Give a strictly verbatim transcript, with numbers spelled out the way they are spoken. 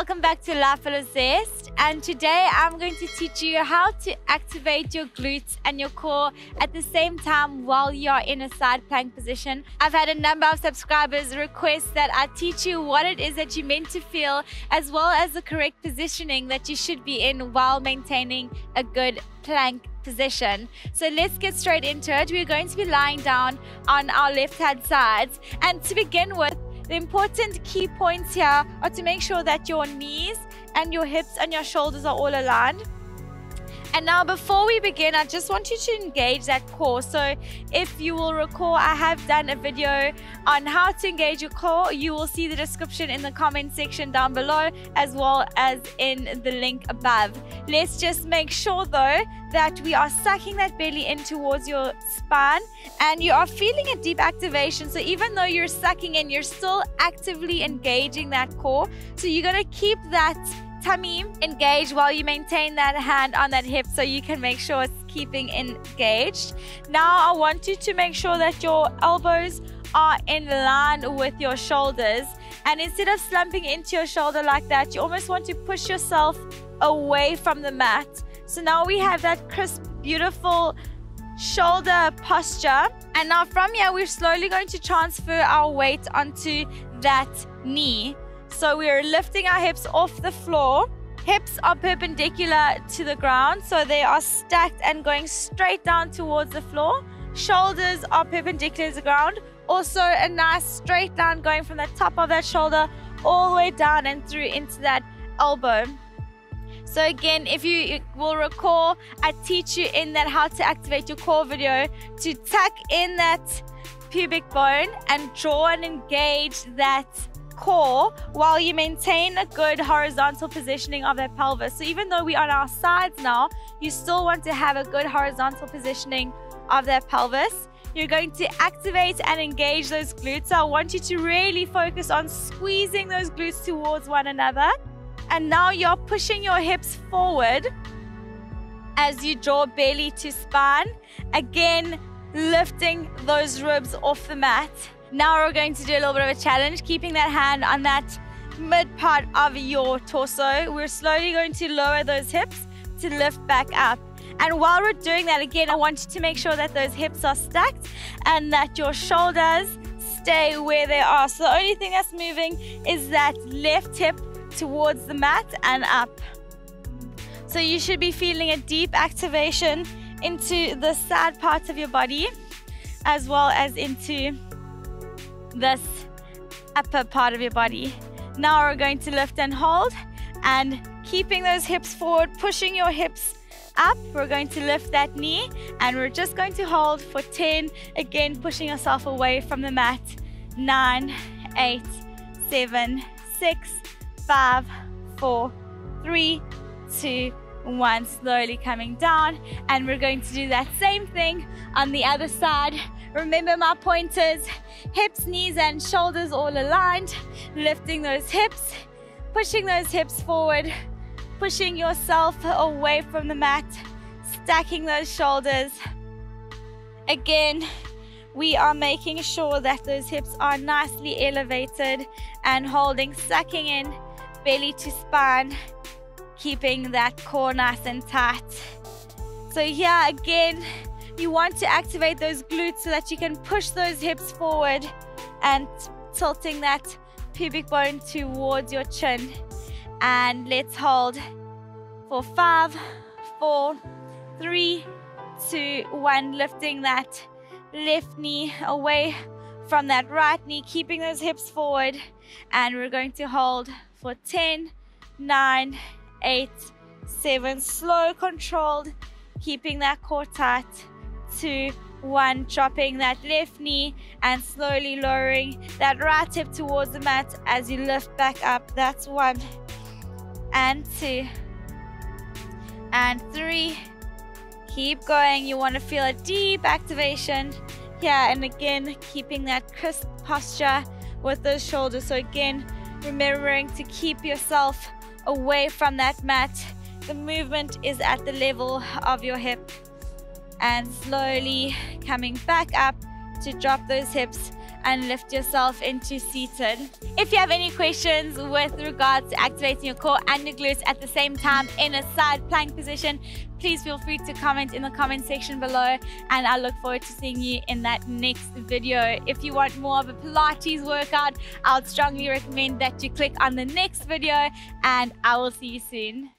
welcome back to Life Full of Zest, and today I'm going to teach you how to activate your glutes and your core at the same time while you're in a side plank position. I've had a number of subscribers request that I teach you what it is that you're meant to feel, as well as the correct positioning that you should be in while maintaining a good plank position. So let's get straight into it. We're going to be lying down on our left hand sides, and to begin with, the important key points here are to make sure that your knees and your hips and your shoulders are all aligned. And now before we begin, I just want you to engage that core. So if you will recall, I have done a video on how to engage your core. You will see the description in the comment section down below, as well as in the link above. Let's just make sure though that we are sucking that belly in towards your spine, and you are feeling a deep activation. So even though you're sucking in, you're still actively engaging that core. So you're gonna keep that tummy engaged while you maintain that hand on that hip, so you can make sure it's keeping engaged. Now I want you to make sure that your elbows are in line with your shoulders, and instead of slumping into your shoulder like that, you almost want to push yourself away from the mat. So now we have that crisp, beautiful shoulder posture, and now from here we're slowly going to transfer our weight onto that knee. So we're lifting our hips off the floor. Hips are perpendicular to the ground, so they are stacked and going straight down towards the floor. Shoulders are perpendicular to the ground. Also a nice straight down going from the top of that shoulder all the way down and through into that elbow. So again, if you will recall, I teach you in that how to activate your core video to tuck in that pubic bone and draw and engage that core while you maintain a good horizontal positioning of that pelvis. So even though we are on our sides now, you still want to have a good horizontal positioning of that pelvis. You're going to activate and engage those glutes. So I want you to really focus on squeezing those glutes towards one another. And now you're pushing your hips forward as you draw belly to spine. Again, lifting those ribs off the mat. Now we're going to do a little bit of a challenge, keeping that hand on that mid part of your torso. We're slowly going to lower those hips to lift back up. And while we're doing that, again, I want you to make sure that those hips are stacked and that your shoulders stay where they are. So the only thing that's moving is that left hip towards the mat and up. So you should be feeling a deep activation into the side parts of your body, as well as into this upper part of your body. Now we're going to lift and hold, and keeping those hips forward, pushing your hips up. We're going to lift that knee, and we're just going to hold for ten, again pushing yourself away from the mat. Nine, eight, seven, six, five, four, three, two, one. Slowly coming down, and we're going to do that same thing on the other side. Remember my pointers: hips, knees and shoulders all aligned, lifting those hips, pushing those hips forward, pushing yourself away from the mat, stacking those shoulders. Again, we are making sure that those hips are nicely elevated and holding, sucking in, belly to spine, keeping that core nice and tight. So here again, you want to activate those glutes so that you can push those hips forward and tilting that pubic bone towards your chin. And let's hold for five, four, three, two, one. Lifting that left knee away from that right knee, keeping those hips forward. And we're going to hold for ten, nine, eight, seven. Slow, controlled, keeping that core tight. two, one, dropping that left knee and slowly lowering that right hip towards the mat as you lift back up. That's one and two and three. Keep going. You want to feel a deep activation here, and again keeping that crisp posture with those shoulders. So again, remembering to keep yourself away from that mat. The movement is at the level of your hip. And slowly coming back up to drop those hips and lift yourself into seated. If you have any questions with regards to activating your core and your glutes at the same time in a side plank position, please feel free to comment in the comment section below, and I look forward to seeing you in that next video. If you want more of a Pilates workout, I would strongly recommend that you click on the next video, and I will see you soon.